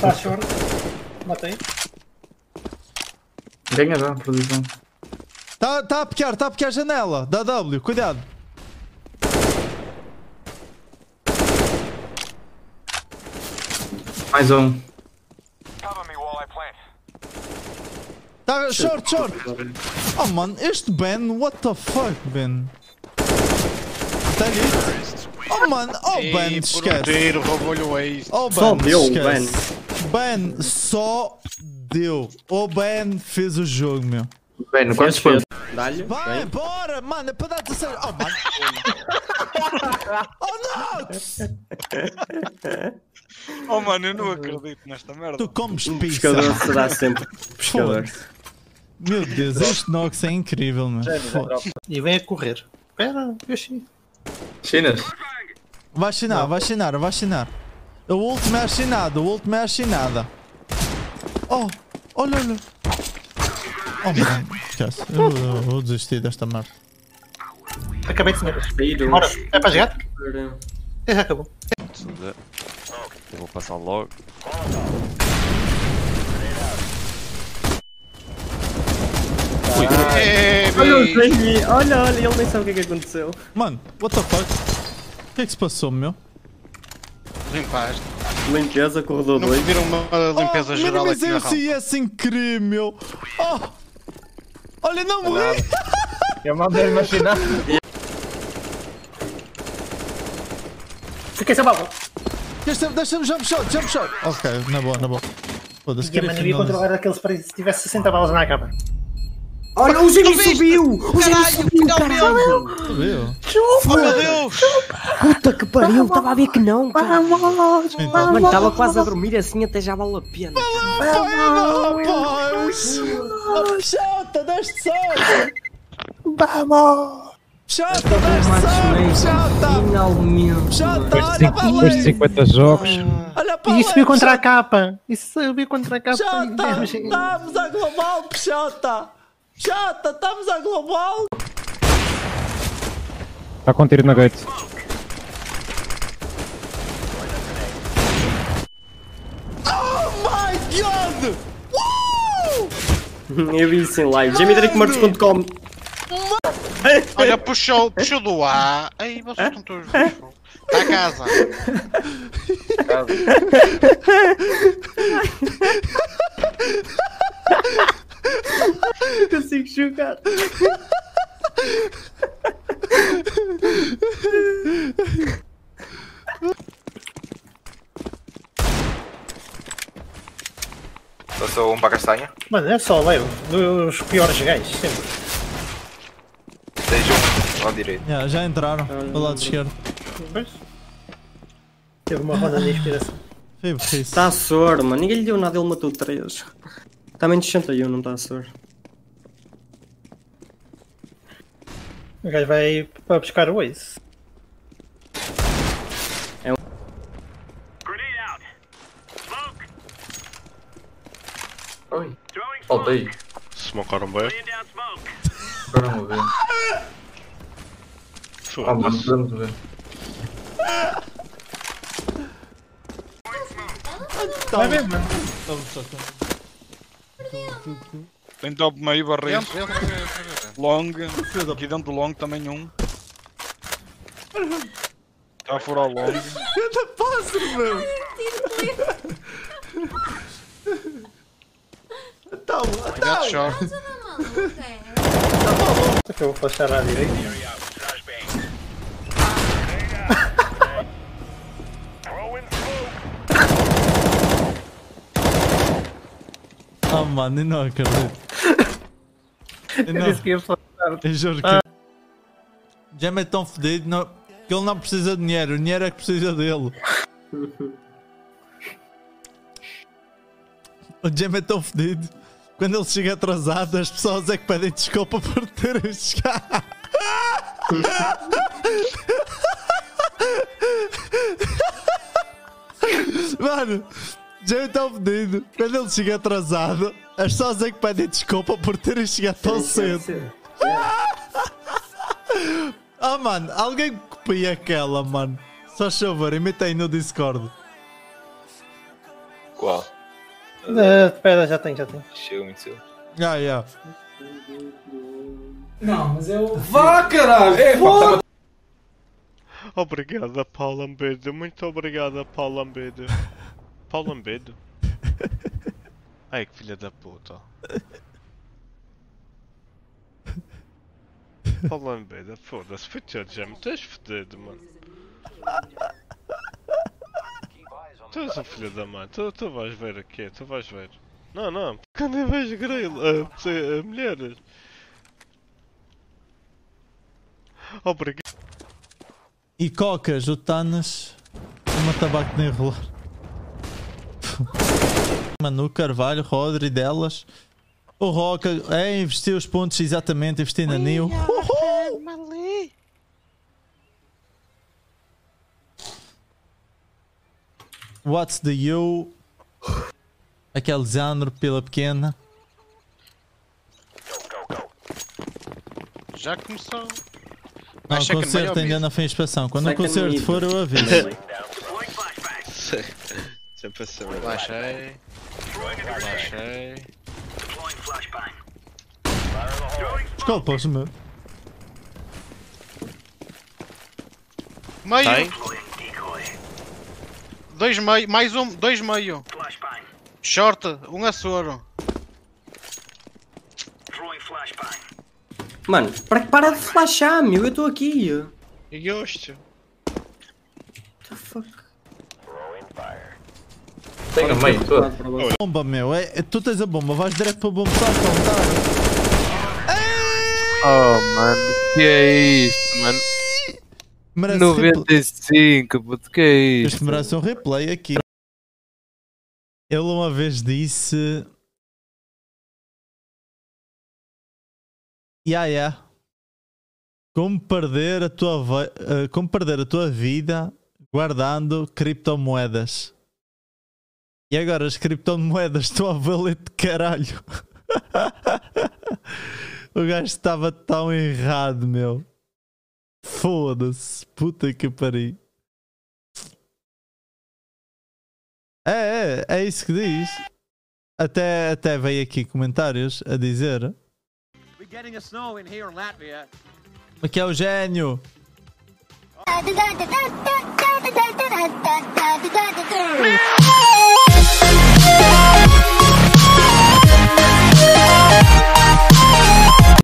Flash 1. Matei. Ganha já, produção. Tá a picar a janela. Dá W, cuidado. Mais um. Tá, short. Oh mano, este Ben, what the fuck, Ben? Tá ali. Oh mano, oh Ben, esquece. Oh Ben, só deu, esquece. Ben só deu. O Ben fez o jogo, meu. Ben, quantos pontos? Dá-lhe. Vai, bora, mano, é para dar-te a sério. Oh mano. Oh Nox! Oh mano, eu não acredito nesta merda. Tu comes pizza. O pescador será sempre pescador. Meu Deus, este Nox é incrível, mano. E vem a correr. Espera, eu chino. Chinas? Vai chinar. O último é chinado, Oh, olha. Oh mano, esquece. Eu vou desistir desta merda. Acabei de sair. Bora, é para jogar? Já acabou. Eu vou passar logo. Olha, ele nem sabe o que é que aconteceu. Mano, what the fuck? O que é que se passou, meu? Limpaste. Limpeza, corredor 2. Não pediram uma limpeza geral aqui na rua. Minimizei o CS incrível, meu. Oh! Olha, não morri! Eu mandei ele machinar. Fiquei sem bala. Deixa-me jump shot. Ok, na boa. Foda-se, queria finalizar. E a mano, eu ia controlar aqueles para se tivesse 60 balas na capa. Olha, o Jamie subiu! O Jamie subiu, caralho! Chupa! Meu Deus! Puta que pariu, estava a ver que não, cara. Mano, estava quase a dormir assim, até já vale a pena. Vamos! Chota, deste sorte! Vamos! Chota! Finalmente! Depois de 50 jogos. Olha para isso veio contra a capa! Chota! Estamos a global, Chota! Chata, estamos a global! Tá com tiro na gate. Oh my god! Eu vi isso em live. JamieDrakeHD.com. Olha, puxou do A. Aí vocês estão todos. Tá a casa. Consigo jogar. Passou um para a castanha. Mano, é só leio dos piores gajos sempre. Seja um ao direito. Já entraram do lado esquerdo. Pois? Teve uma roda de inspiração. Está a soro, mano. Ninguém lhe deu nada, ele matou 3. Está menos 61, não está a soro. O gajo vai para buscar o Ace. É um. Oi. Voltei. Smocaram bem. Vamos ver. Vamos ver. Vai ver, mano. Tem top meio, barreiro. Long. Aqui dentro do long também um. Está a furar o long. Anda pássaro, meu! Tá bom! Tá bom! Eu vou passar à direita. Ah mano, não acredito. Eu juro que Jamie é tão fedido que ele não precisa de dinheiro, o dinheiro é que precisa dele. O Jamie é tão fedido, quando ele chega atrasado as pessoas é que pedem desculpa por terem chegado. Mano, Jamie é tão fedido, quando ele chega atrasado as pessoas é que pedem desculpa por terem chegado tão cedo. Ah mano, alguém copia aquela, mano. Só chover, imita aí no Discord. Qual? Pera, já tem. Chega muito seu. Ah, yeah. Não, mas eu... Vá, caralho! Obrigada, Paulo Ambedo. Muito obrigada, Paulo Ambedo. Paulo Ambedo? Ai, que filha da puta. Paulo Ambedo, foda-se. Foi teu Jamie, tu és fodido, mano. Tu és um filho da mãe. Tu vais ver aqui, tu vais ver. Não, porque eu nem vejo grelha. Mulheres. Obrigado. E cocas, otanas, uma tabaco de enrolar. Manu, Carvalho, Rodri, Delas. O Roca é investir os pontos, exatamente, investir na Nil. What's the you? Aquele Zandro pela pequena. Go. Já começou. Não, o concerto ainda não foi inspeção. Quando o concerto for, eu aviso. Já passou. Relaxei. Desculpas, meu. Meio. 2 meio. Mais um. 2 meio. Short. Um açoro. Mano, para de flashar, meu, eu tô aqui. Gosto. What the fuck? Tem a meio toda. Bomba, meu, tu tens a bomba, vais direto para a bomba, tá? Oh, mano, que é isto, mano? Merece 95, puto, que é isto? Isto merece um replay aqui. Ele uma vez disse... Yeah. Como perder a tua vida guardando criptomoedas. E agora as criptomoedas estão a valer de caralho. O gajo estava tão errado, meu. Foda-se, puta que pariu. É isso que diz. Até veio aqui comentários a dizer... Aqui é o gênio.